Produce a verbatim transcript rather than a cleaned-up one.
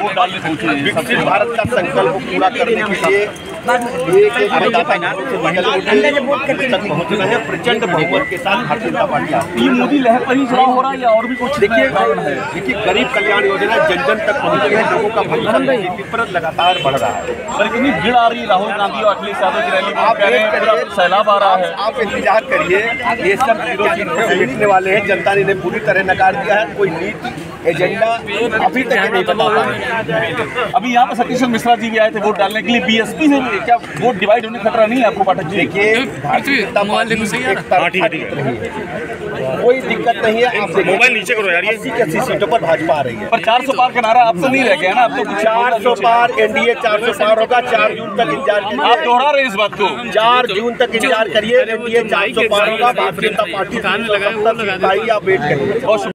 विकसित भारत का संकल्प पूरा करने के लिए प्रचंड बहुमत के साथ भारतीय जनता पार्टी मोदी लहर पर ही हो रहा है या और भी कुछ? देखिए देखिए गरीब कल्याण योजना जन जन तक पहुँच रही है, लोगों का भविष्य लगातार बढ़ रहा है। सर कितनी भीड़ आ रही है राहुल गांधी और अखिलेश यादव की रैली में, आप एक सैलाब आ रहा है। आप इंतजार करिए, ये सब जीतने वाले हैं। जनता ने पूरी तरह नकार दिया है, कोई नीति एजेंडा अभी तक नहीं बता रहा। अभी यहाँ पर सतीश मिश्रा जी भी आए थे वोट डालने के लिए, बीएसपी से क्या वोट डिवाइड होने खतरा नहीं है आपको? पाठक जी देखिए कोई दिक्कत नहीं है, आप मोबाइल नीचे करो यार। अस्सी की अस्सी सीटों पर भाजपा आ रही है, पर चार सौ पार का नारा आपसे नहीं रह गया ना? आपको चार सौ पार एनडीए चार सौ पार होगा। चार जून तक इंतजार करिए, आप दोहरा रहे हैं इस बात को। चार जून तक इंतजार करिए, एनडीए चार सौ पार होगा। भारतीय जनता पार्टी लगाए, आप वेट करिए।